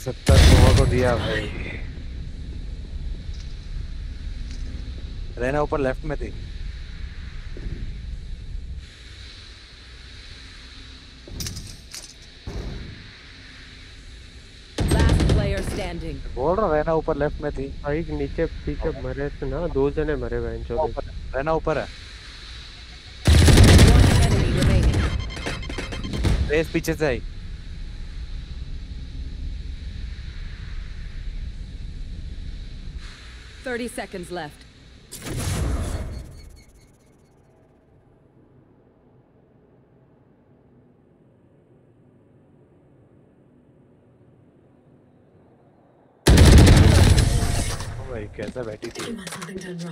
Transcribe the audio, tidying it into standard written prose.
सत्तर लोगों को दिया भाई। रहना ऊपर लेफ्ट में थी। बोल रहा रहना ऊपर लेफ्ट में थी। भाई नीचे पीछे मरे थे ना, दो जने मरे भाई चौथे। रहना ऊपर है। रेस पीछे से आई। Seconds left. Oh my God, that's a bad idea.